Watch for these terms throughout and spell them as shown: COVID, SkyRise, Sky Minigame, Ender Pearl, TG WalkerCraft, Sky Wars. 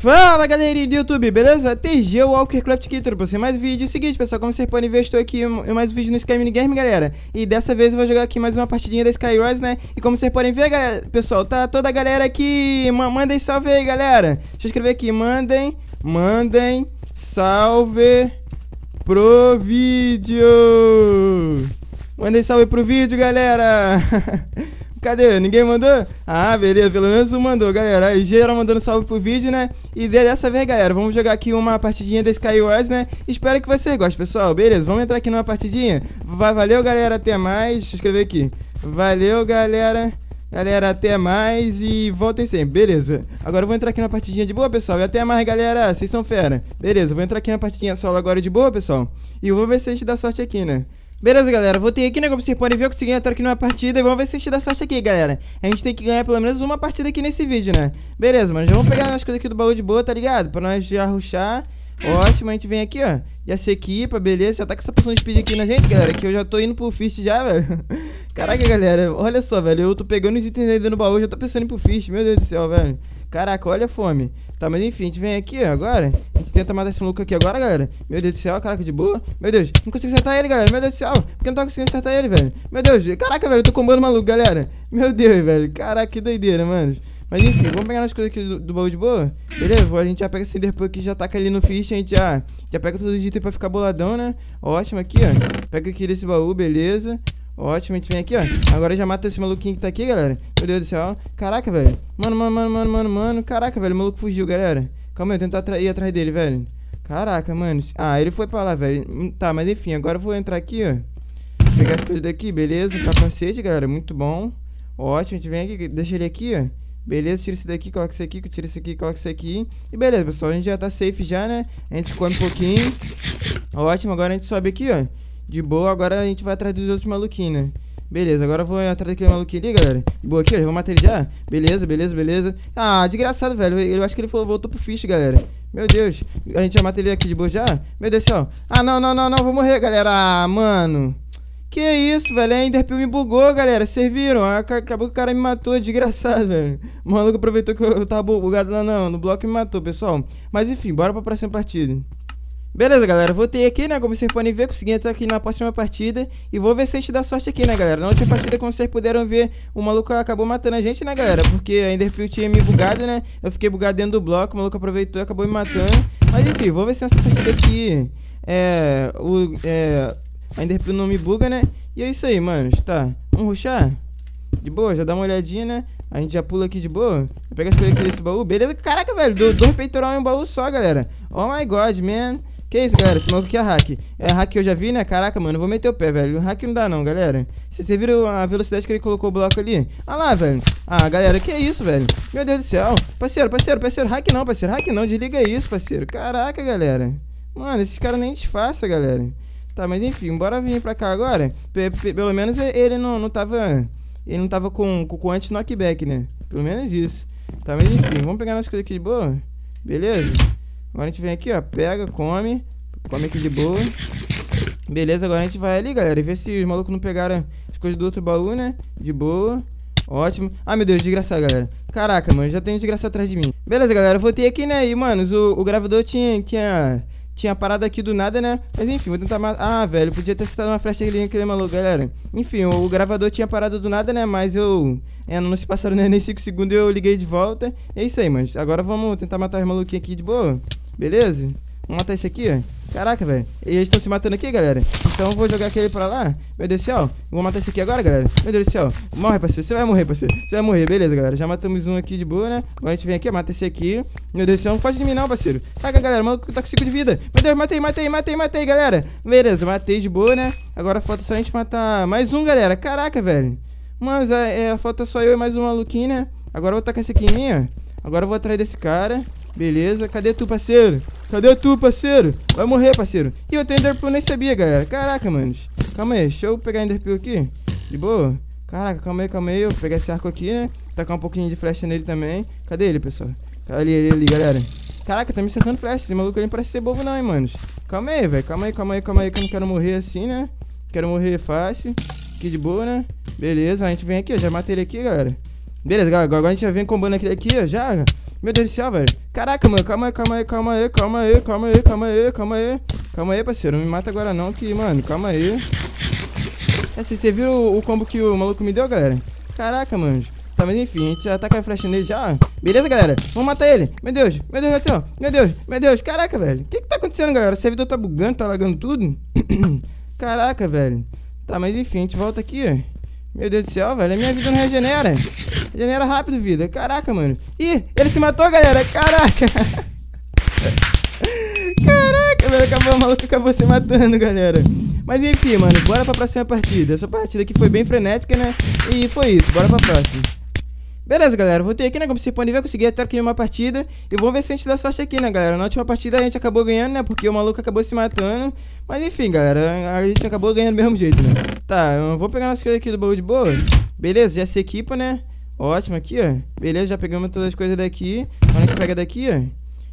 Fala galerinha do YouTube, beleza? TG WalkerCraft aqui, tudo pra você mais vídeo. É o seguinte, pessoal, como vocês podem ver, estou aqui em mais um vídeo no Sky Minigame, galera. E dessa vez eu vou jogar aqui mais uma partidinha da SkyRise, né? E como vocês podem ver, galera, pessoal, tá toda a galera aqui. Mandem salve aí, galera. Deixa eu escrever aqui, mandem salve pro vídeo. Mandem salve pro vídeo, galera. Cadê? Ninguém mandou? Ah, beleza, pelo menos um mandou, galera. Aí, geral mandando salve pro vídeo, né? E dessa vez, galera, vamos jogar aqui uma partidinha da Sky Wars, né? Espero que vocês gostem, pessoal, beleza? Vamos entrar aqui numa partidinha? Valeu, galera, até mais. Deixa eu escrever aqui. Valeu, galera. Galera, até mais e voltem sempre, beleza? Agora eu vou entrar aqui na partidinha de boa, pessoal. E até mais, galera, vocês são fera. Beleza, eu vou entrar aqui na partidinha solo agora de boa, pessoal. E eu vou ver se a gente dá sorte aqui, né? Beleza, galera, voltei aqui, né, como vocês podem ver, eu consegui entrar aqui numa partida e vamos ver se a gente dá sorte aqui, galera. A gente tem que ganhar pelo menos uma partida aqui nesse vídeo, né? Beleza, mano, já vamos pegar as coisas aqui do baú de boa, tá ligado? Pra nós já rushar, ótimo, a gente vem aqui, ó, já se equipa, beleza, já tá com essa poção de speed aqui na gente, galera, que eu já tô indo pro Fist já, velho. Caraca, galera, olha só, velho, eu tô pegando os itens ainda no baú, já tô pensando em ir pro Fist, meu Deus do céu, velho. Caraca, olha a fome. Tá, mas enfim, a gente vem aqui, ó, agora. A gente tenta matar esse maluco aqui agora, galera. Meu Deus do céu, caraca, de boa. Meu Deus, não consigo acertar ele, galera. Meu Deus do céu, porque eu não tava conseguindo acertar ele, velho. Meu Deus, caraca, velho, eu tô combando o maluco, galera. Meu Deus, velho, caraca, que doideira, mano. Mas enfim, vamos pegar as coisas aqui do baú de boa. Beleza, a gente já pega esse Ender Pearl aqui, já taca ali no Fist, a gente já pega todos os itens pra ficar boladão, né? Ótimo, aqui, ó. Pega aqui desse baú, beleza. Ótimo, a gente vem aqui, ó. Agora já mata esse maluquinho que tá aqui, galera. Meu Deus do céu. Caraca, velho. Mano. Caraca, velho. O maluco fugiu, galera. Calma aí, eu vou tentar ir atrás dele, velho. Caraca, mano. Ah, ele foi pra lá, velho. Tá, mas enfim. Agora eu vou entrar aqui, ó. Pegar as coisas daqui, beleza. Capacete, galera. Muito bom. Ótimo, a gente vem aqui. Deixa ele aqui, ó. Beleza, tira isso daqui, coloca isso aqui. Tira isso aqui, coloca isso aqui. E beleza, pessoal. A gente já tá safe já, né? A gente come um pouquinho. Ótimo, agora a gente sobe aqui, ó. De boa, agora a gente vai atrás dos outros maluquinhos, né? Beleza, agora eu vou atrás daquele maluquinho ali, galera. De boa aqui, ó, já vou matar ele já. Beleza, beleza, beleza. Ah, desgraçado, velho. Eu acho que ele voltou pro Fish, galera. Meu Deus. A gente já matou ele aqui de boa já? Meu Deus do céu. Ah, não. Vou morrer, galera. Ah, mano. Que isso, velho. A Ender Pearl me bugou, galera. Vocês viram? Acabou que o cara me matou. Desgraçado, velho. O maluco aproveitou que eu tava bugado lá, não. No bloco e me matou, pessoal. Mas enfim, bora pra próxima partida. Beleza, galera, voltei aqui, né, como vocês podem ver, consegui entrar aqui na próxima partida. E vou ver se a gente dá sorte aqui, né, galera. Na última partida, como vocês puderam ver, o maluco acabou matando a gente, né, galera. Porque a Ender Pearl tinha me bugado, né. Eu fiquei bugado dentro do bloco, o maluco aproveitou e acabou me matando. Mas enfim, vou ver se nessa partida aqui a Ender Pearl não me buga, né. E é isso aí, mano, tá. Vamos rushar? De boa, já dá uma olhadinha, né. A gente já pula aqui de boa. Pega as coisas aqui desse baú, beleza. Caraca, velho, deu dois peitoral em um baú só, galera. Oh my god, man. Que isso, galera? Esse maluco aqui é hack. É hack que eu já vi, né? Caraca, mano, eu vou meter o pé, velho. O hack não dá não, galera. Vocês viram a velocidade que ele colocou o bloco ali? Ah lá, velho. Ah, galera, que isso, velho? Meu Deus do céu. Parceiro, hack não. Desliga isso, parceiro. Caraca, galera. Mano, esses caras nem disfarçam, galera. Tá, mas enfim, bora vir pra cá agora. Pelo menos ele não tava com anti-knockback, né? Pelo menos isso. Tá, mas enfim, vamos pegar nossas coisas aqui de boa? Beleza? Agora a gente vem aqui, ó, pega, come aqui de boa. Beleza, agora a gente vai ali, galera, e ver se os malucos não pegaram as coisas do outro baú, né? De boa, ótimo. Ah, meu Deus, desgraçado, galera. Caraca, mano, já tem um desgraçado atrás de mim. Beleza, galera, eu voltei aqui, né, e, mano, o gravador tinha parado aqui do nada, né? Mas enfim, vou tentar matar. Ah, velho, podia ter citado uma flecha ali naquele maluco, galera. Enfim, o gravador tinha parado do nada, né? Mas eu... não se passaram nem 5 segundos, eu liguei de volta. É isso aí, mano. Agora vamos tentar matar os maluquinhos aqui de boa. Beleza? Vamos matar esse aqui, ó. Caraca, velho. Eles estão se matando aqui, galera. Então eu vou jogar aquele pra lá. Meu Deus do céu. Vou matar esse aqui agora, galera. Meu Deus do céu. Morre, parceiro. Você vai morrer, parceiro. Você vai morrer. Beleza, galera. Já matamos um aqui de boa, né? Agora a gente vem aqui, mata esse aqui. Meu Deus do céu. Não pode de mim não, parceiro. Saca, galera. O maluco tá com 5 de vida. Meu Deus, matei, galera. Beleza, matei de boa, né? Agora falta só a gente matar mais um, galera. Caraca, velho. Mas falta só eu e mais um maluquinho, né? Agora eu vou tacar esse aqui em mim, ó. Agora eu vou atrás desse cara. Beleza. Cadê tu, parceiro? Vai morrer, parceiro. Ih, eu tenho Ender Pearl, nem sabia, galera. Caraca, mano. Calma aí. Deixa eu pegar Ender Pearl aqui. De boa. Caraca, calma aí. Eu vou pegar esse arco aqui, né? Tacar um pouquinho de flecha nele também. Cadê ele, pessoal? Ali, galera. Caraca, tá me acertando flecha. Esse maluco ali não parece ser bobo não, hein, mano. Calma aí, velho. Calma aí. Que eu não quero morrer assim, né? Quero morrer fácil. Aqui de boa, né? Beleza. A gente vem aqui, ó. Já matei ele aqui, galera. Beleza, galera. Agora a gente já vem combando aqui, ó. Já. Meu Deus do céu, velho. Caraca, mano, calma aí, parceiro, não me mata agora não, que, mano, calma aí. Assim, você viu o combo que o maluco me deu, galera? Caraca, mano. Tá, mas enfim, a gente já ataca a flecha nele já. Beleza, galera? Vamos matar ele. Meu Deus. Caraca, velho. O que que tá acontecendo, galera? O servidor tá bugando, tá lagando tudo. Caraca, velho. Tá, mas enfim, a gente volta aqui, ó. Meu Deus do céu, velho. A minha vida não regenera. Regenera rápido, vida. Caraca, mano. Ih, ele se matou, galera. Caraca. Caraca, velho. Acabou, o maluco acabou se matando, galera. Mas enfim, mano. Bora pra próxima partida. Essa partida aqui foi bem frenética, né? E foi isso. Bora pra próxima. Beleza, galera. Voltei aqui, né? Como vocês podem ver, consegui até aqui uma partida. E vamos ver se a gente dá sorte aqui, né, galera? Na última partida a gente acabou ganhando, né? Porque o maluco acabou se matando. Mas enfim, galera. A gente acabou ganhando do mesmo jeito, né? Tá, vamos pegar nossas coisas aqui do baú de boa. Beleza, já se equipa, né? Ótimo, aqui, ó. Beleza, já pegamos todas as coisas daqui. Olha que pega daqui, ó.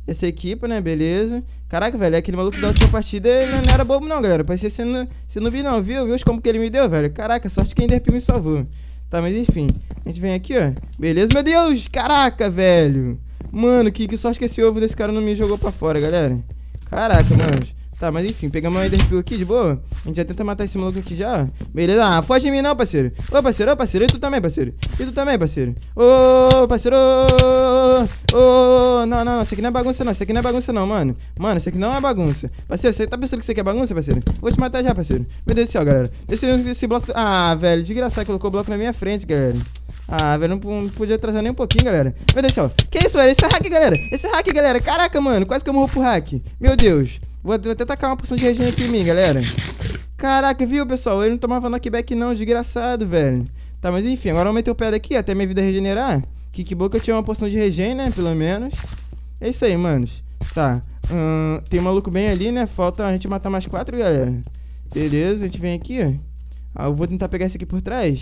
Já se equipa, né? Beleza. Caraca, velho, aquele maluco da última partida não era bobo não, galera. Parecia ser noob não, viu? Viu os combos que ele me deu, velho? Caraca, sorte que a Ender Pearl me salvou. Tá, mas enfim. A gente vem aqui, ó. Beleza, meu Deus! Caraca, velho! Mano, que sorte que esse ovo desse cara não me jogou pra fora, galera. Caraca, mano. Tá, mas enfim, pegamos o Ender Pearl aqui, de boa. A gente já tenta matar esse maluco aqui já. Beleza, ah, foge de mim não, parceiro. Ô, parceiro, e tu também, parceiro. Ô, parceiro. Não, isso aqui não é bagunça não, mano. Mano, isso aqui não é bagunça. Parceiro, você tá pensando que isso aqui é bagunça, parceiro? Vou te matar já, parceiro. Meu Deus do céu, galera. Deixa esse bloco... Ah, velho, desgraçado, colocou o bloco na minha frente, galera. Ah, velho, não podia atrasar nem um pouquinho, galera. Meu Deus do céu. Que isso, velho? Esse é hack, galera. Caraca, mano, quase que eu morro pro hack. Meu Deus. Vou até tacar uma porção de regen aqui em mim, galera. Caraca, viu, pessoal? Ele não tomava knockback não, desgraçado, velho. Tá, mas enfim, agora eu vou meter o pé daqui até minha vida regenerar. Que bom que eu tinha uma porção de regen, né, pelo menos. É isso aí, manos. Tá, tem um maluco bem ali, né. Falta a gente matar mais 4, galera. Beleza, a gente vem aqui, ó. Eu vou tentar pegar esse aqui por trás.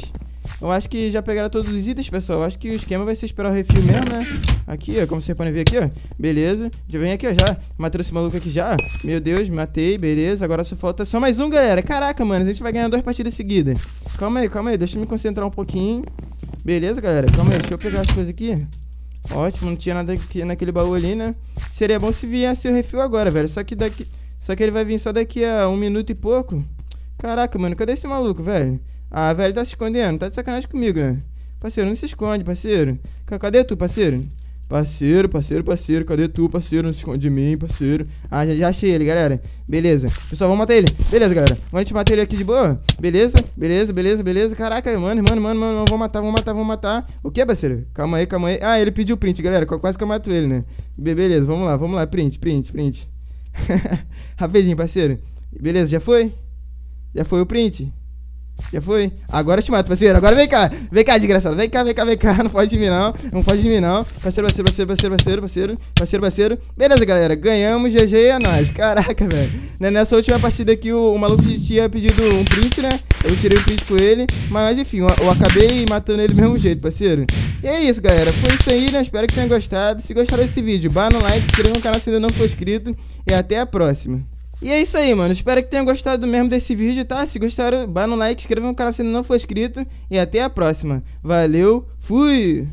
Eu acho que já pegaram todos os itens, pessoal. Eu acho que o esquema vai ser esperar o refil mesmo, né? Aqui, ó, como vocês podem ver aqui, ó. Beleza, já vem aqui, ó, já matei esse maluco aqui já. Meu Deus, matei, beleza. Agora só falta só mais um, galera. Caraca, mano, a gente vai ganhar 2 partidas seguidas. Calma aí, deixa eu me concentrar um pouquinho. Beleza, galera, calma aí, deixa eu pegar as coisas aqui. Ótimo, não tinha nada aqui naquele baú ali, né? Seria bom se viesse o refil agora, velho. Só que ele vai vir só daqui a 1 minuto e pouco. Caraca, mano, cadê esse maluco, velho? Ah, velho, tá se escondendo, tá de sacanagem comigo, né? Parceiro, não se esconde, parceiro. Cadê tu, parceiro? Parceiro, cadê tu, parceiro? Não se esconde de mim, parceiro. Ah, já achei ele, galera. Beleza. Pessoal, vamos matar ele. Beleza, galera. Vamos a gente matar ele aqui de boa. Beleza. Caraca, mano, vamos matar. O que, parceiro? Calma aí. Ah, ele pediu print, galera. Quase que eu mato ele, né? Beleza, vamos lá. Print. Rapidinho, parceiro. Beleza, já foi? Já foi o print? Já foi? Agora eu te mato, parceiro. Agora vem cá, desgraçado. Vem cá. Não foge de mim, não. Parceiro. Beleza, galera. Ganhamos. GG é nóis. Caraca, velho. Nessa última partida aqui, o maluco tinha pedido um print, né? Eu tirei o print com ele. Mas enfim, eu acabei matando ele do mesmo jeito, parceiro. E é isso, galera. Foi isso aí, né? Espero que tenham gostado. Se gostaram desse vídeo, bá no like, se inscreva no canal se ainda não for inscrito. E até a próxima. E é isso aí, mano. Espero que tenham gostado mesmo desse vídeo, tá? Se gostaram, bá no like, inscreva no canal se ainda não for inscrito. E até a próxima. Valeu, fui!